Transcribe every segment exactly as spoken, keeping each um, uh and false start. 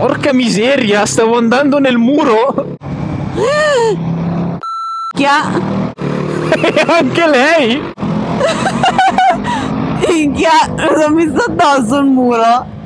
Porca miseria, stavo andando nel muro. Chia. E anche lei. Minchia, sono messo addosso il muro.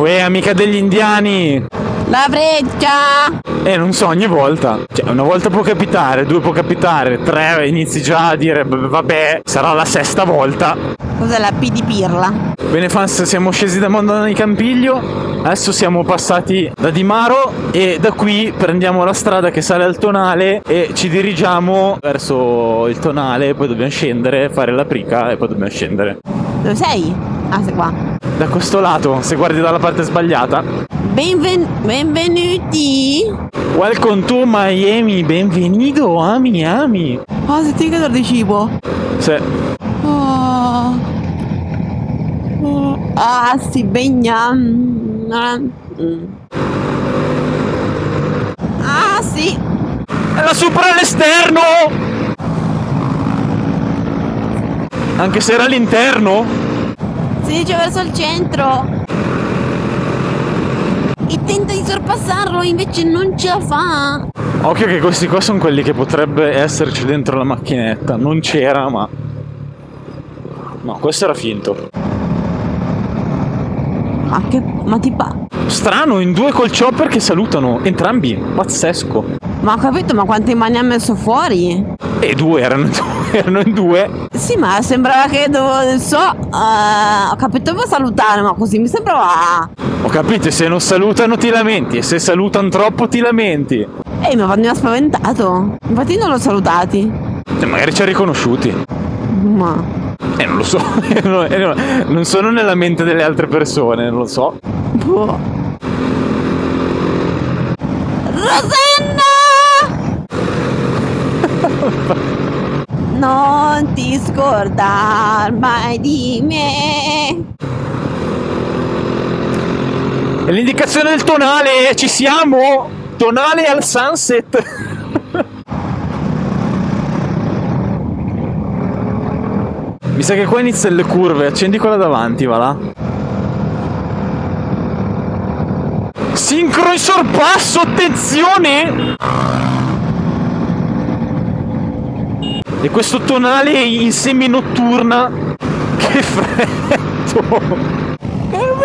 Uè, amica degli indiani! La freccia! Eh, non so, ogni volta. Cioè, una volta può capitare, due può capitare, tre inizi già a dire, vabbè, sarà la sesta volta. Cos'è la P di pirla? Bene fans, siamo scesi da Mondano di Campiglio, adesso siamo passati da Di Maro e da qui prendiamo la strada che sale al Tonale e ci dirigiamo verso il Tonale, poi dobbiamo scendere, fare l'Aprica e poi dobbiamo scendere. Dove sei? Ah, sei qua. Da questo lato, se guardi dalla parte sbagliata. Benven benvenuti! Welcome to Miami, benvenido a Miami! Ah, oh, senti che di cibo! Sì. Oh. Oh. Ah, si begna! Ah, sì! È la sopra all'esterno! Anche se era all'interno? Si dice verso il centro e tenta di sorpassarlo, invece non ce la fa. Occhio che questi qua sono quelli che potrebbe esserci dentro la macchinetta. Non c'era, ma no, questo era finto. Ma che... ma ti pa... strano, in due col chopper che salutano entrambi, pazzesco. Ma ho capito, ma quante mani ha messo fuori? E due erano due, erano in due. Sì, ma sembrava che dovevo, so, uh, ho capito, devo salutare, ma così mi sembrava. Ho capito, se non salutano ti lamenti, e se salutano troppo ti lamenti. Ehi, ma mi ha spaventato, infatti non l'ho salutati. E magari ci ha riconosciuti. Ma... Eh, non lo so, non sono nella mente delle altre persone, non lo so. Boh. Rosanna! Non ti scordar mai di me. È l'indicazione del Tonale, ci siamo! Tonale al sunset. Mi sa che qua iniziano le curve, accendi quella davanti, va là. Sincro in sorpasso, attenzione! E questo Tonale in semi-notturna. Che freddo! Che bello!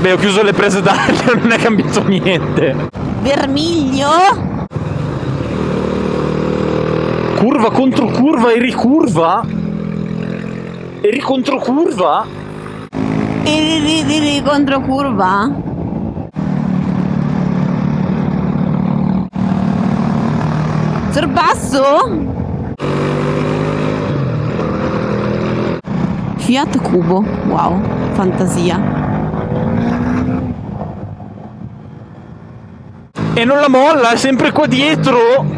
Beh, ho chiuso le prese d'aria, non è cambiato niente. Vermiglio? Curva contro curva e ricurva? E ricontrocurva? E ri ri ricontrocurva? Sorpasso? Fiat Cubo, wow, fantasia. E non la molla, è sempre qua dietro.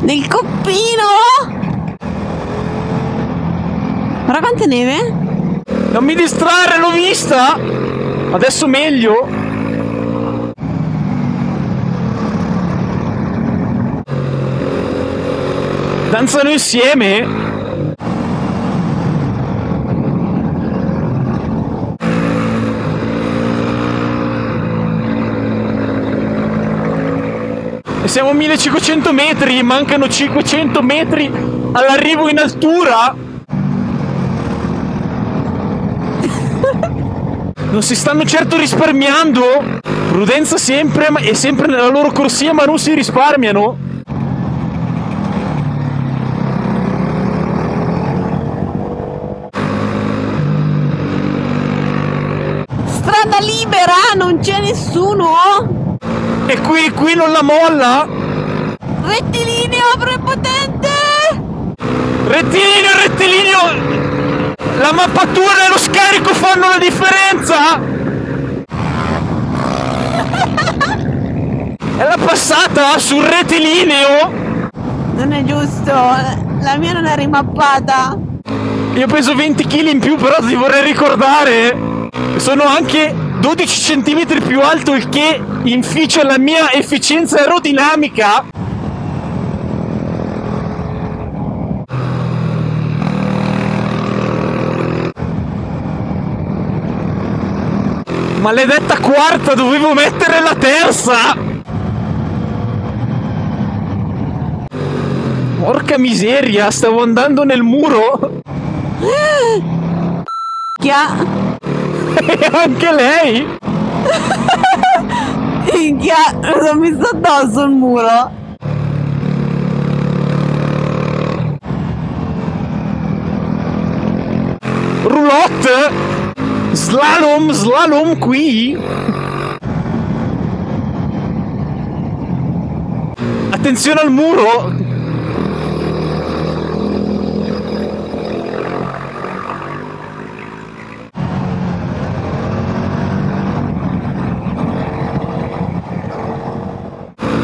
Nel coppino. Guarda quante neve. Non mi distrarre, l'ho vista. Adesso meglio. Danzano insieme? E siamo a millecinquecento metri, mancano cinquecento metri all'arrivo in altura! Non si stanno certo risparmiando! Prudenza sempre e sempre nella loro corsia, ma non si risparmiano! Non c'è nessuno? E qui, qui non la molla? Rettilineo prepotente! Rettilineo, rettilineo! La mappatura e lo scarico fanno la differenza? È la passata sul rettilineo? Non è giusto, la mia non è rimappata. Io peso venti chili in più, però ti vorrei ricordare, sono anche dodici centimetri più alto, il che inficia la mia efficienza aerodinamica. Maledetta quarta, dovevo mettere la terza! Porca miseria, stavo andando nel muro. Chia. E anche lei. Chia, mi sono messo addosso il muro. Roulotte. Slalom, slalom qui. Attenzione al muro.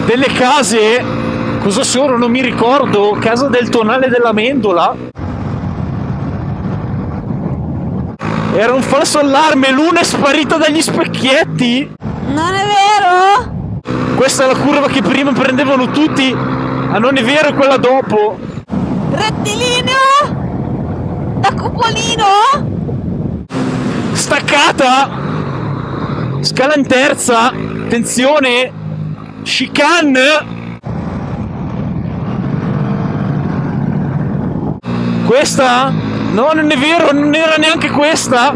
Delle case, cosa sono? Non mi ricordo. Casa del Tonale della Mendola. Era un falso allarme, Luna è sparita dagli specchietti. Non è vero? Questa è la curva che prima prendevano tutti. Ah, non è vero, è quella dopo. Rettilineo! Da cupolino! Staccata! Scala in terza! Attenzione! Chicane! Questa? No, non è vero, non era neanche questa!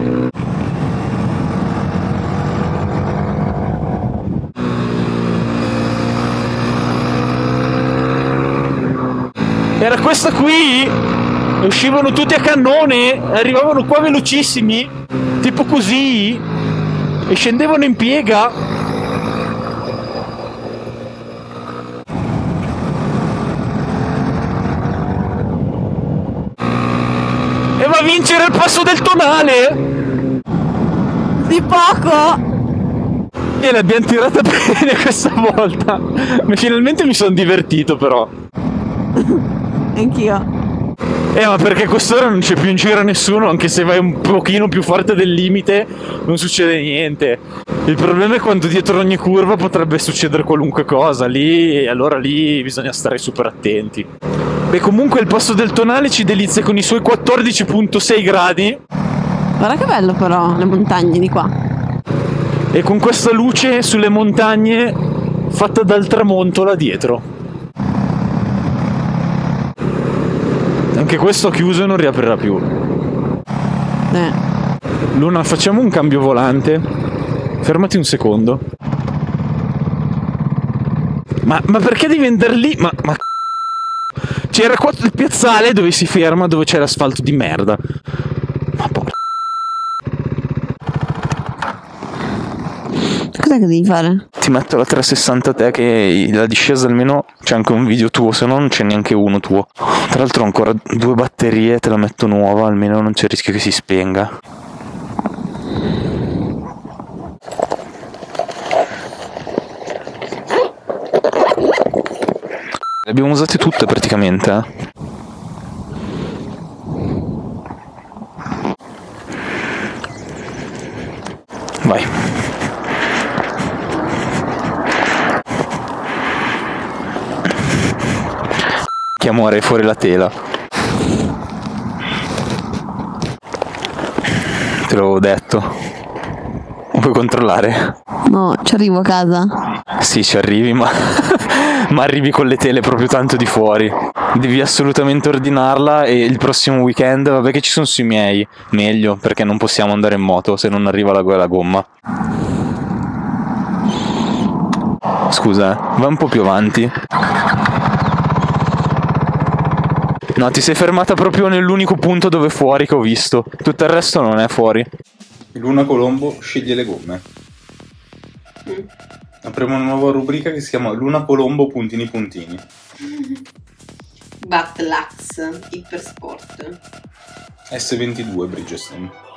Era questa qui! Uscivano tutti a cannone, arrivavano qua velocissimi, tipo così, e scendevano in piega. A vincere il passo del Tonale di poco e l'abbiamo tirata bene questa volta. Finalmente mi sono divertito, però anch'io. Eh, ma perché quest'ora non c'è più in giro nessuno, anche se vai un pochino più forte del limite non succede niente. Il problema è quando dietro ogni curva potrebbe succedere qualunque cosa lì, e allora lì bisogna stare super attenti. Beh, comunque il passo del Tonale ci delizia con i suoi quattordici virgola sei gradi. Guarda che bello però, le montagne di qua. E con questa luce sulle montagne fatta dal tramonto là dietro. Anche questo ha chiuso e non riaprirà più. Eh. Luna, facciamo un cambio volante. Fermati un secondo. Ma, ma perché devi andare lì? Ma... ma... C'era qua il piazzale dove si ferma, dove c'è l'asfalto di merda. Ma porca. Cos'è che devi fare? Ti metto la trecentosessanta te, che la discesa almeno c'è anche un video tuo, se no non c'è neanche uno tuo. Tra l'altro ho ancora due batterie, te la metto nuova, almeno non c'è il rischio che si spenga. Le abbiamo usate tutte praticamente. Vai. Che amore, è fuori la tela. Te l'avevo detto. Puoi controllare? No, ci arrivo a casa. Sì, ci arrivi, ma... ma arrivi con le tele proprio tanto di fuori. Devi assolutamente ordinarla, e il prossimo weekend, vabbè che ci sono sui miei, meglio, perché non possiamo andare in moto se non arriva la, la gomma. Scusa, eh, va un po' più avanti. No, ti sei fermata proprio nell'unico punto dove è fuori che ho visto. Tutto il resto non è fuori. Luna Colombo sceglie le gomme. Mm. apriamo una nuova rubrica che si chiama Luna Colombo puntini puntini. Battlax Hypersport S ventidue Bridgestone.